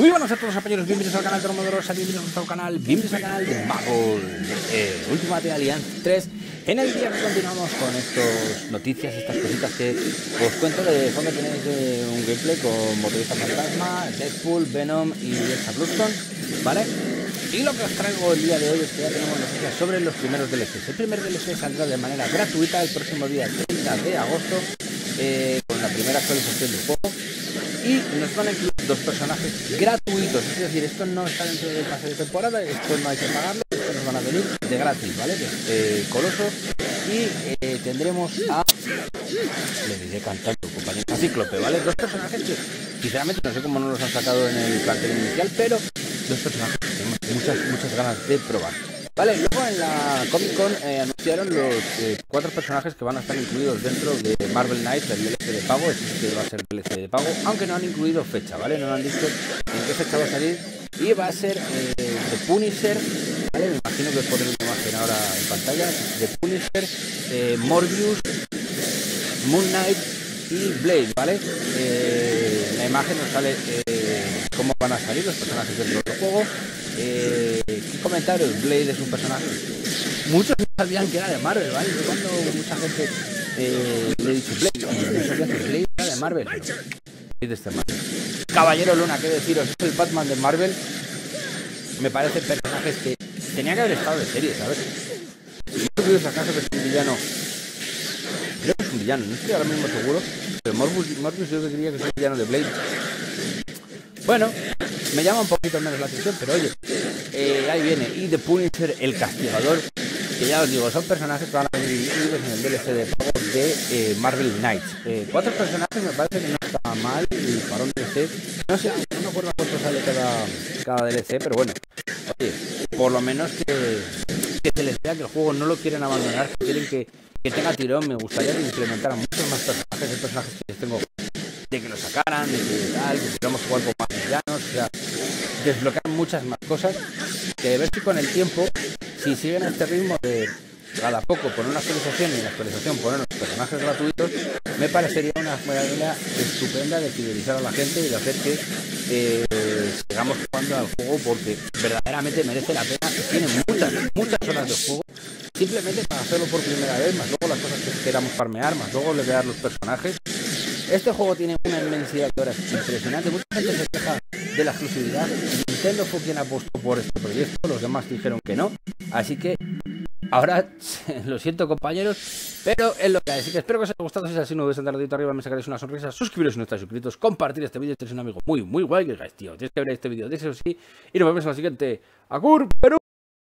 Muy buenas a todos, compañeros. Bienvenidos al canal de Romeo Dolorosa, bienvenidos a nuestro canal, bienvenidos al canal de Marvel Ultimate Alliance 3. En el día que continuamos con estas noticias, estas cositas que os cuento. De fondo tenéis un gameplay con Motorista Fantasma, Deadpool, Venom y Deathlok, ¿vale? Y lo que os traigo el día de hoy es que ya tenemos noticias sobre los primeros DLCs. El primer DLC saldrá de manera gratuita el próximo día 30 de agosto con la primera actualización del juego. Y nos van a incluir dos personajes gratuitos, es decir, esto no está dentro del pase de temporada, esto no hay que pagarlo, esto nos van a venir de gratis, ¿vale? Coloso. Y tendremos a... les diré cantando, compañero, a Cíclope, ¿vale? Dos personajes que, sinceramente, no sé cómo no los han sacado en el plantel inicial, pero dos personajes que tenemos muchas ganas de probar. Vale, luego en la Comic Con anunciaron los cuatro personajes que van a estar incluidos dentro de Marvel Knight, el DLC de pago, este va a ser DLC de pago, aunque no han incluido fecha, ¿vale? No han dicho en qué fecha va a salir y va a ser The Punisher, ¿vale? Me imagino que os pondré una imagen ahora en pantalla, The Punisher, Morbius, Moon Knight y Blade, ¿vale? En la imagen nos sale cómo van a salir los personajes dentro del juego. ¿Qué comentarios? Blade es un personaje. Muchos no sabían que era de Marvel, ¿vale? Yo cuando mucha gente le he dicho Blade, no sabía que Blade era de Marvel. Blade es de Marvel. Caballero Luna, ¿qué deciros? Es el Batman de Marvel. Me parecen personajes que tenía que haber estado de serie, ¿sabes? No creo acaso que es un villano. Creo que es un villano, no estoy ahora mismo seguro. Pero Morbius yo diría que es un villano de Blade. Bueno, me llama un poquito menos la atención, pero oye, ahí viene. Y The Punisher, el Castigador, que ya os digo, son personajes que van a venir en el DLC de pago de Marvel Knight. Cuatro personajes me parece que no está mal, y para un DLC, no sé, no me acuerdo cuánto sale cada DLC, pero bueno, oye, por lo menos que se les vea que el juego no lo quieren abandonar, que quieren que tenga tirón. Me gustaría que implementaran muchos más personajes, personajes que les tengo, de que lo sacaran, de que tal, que podamos jugar con más villanos, o sea, desbloquear muchas más cosas, que a ver si con el tiempo, si siguen a este ritmo de cada poco poner una actualización y en la actualización poner los personajes gratuitos, me parecería una manera estupenda de fidelizar a la gente y de hacer que sigamos jugando al juego, porque verdaderamente merece la pena. Tiene muchas horas de juego, simplemente para hacerlo por primera vez, más luego las cosas que queramos farmear, más luego le dar los personajes. Este juego tiene una inmensidad de horas impresionante. Mucha gente se queja de la exclusividad. Nintendo fue quien apostó por este proyecto, los demás dijeron que no. Así que ahora, lo siento compañeros, pero es lo que hay. Así que espero que os haya gustado. Si es así, no dudéis en dar dedito arriba, me sacaréis una sonrisa. Suscribiros si no estáis suscritos, compartir este vídeo. Tenéis un amigo muy guay que digáis, tío, tienes que ver este vídeo, de eso sí. Y nos vemos en la siguiente. ¡Agur, Perú!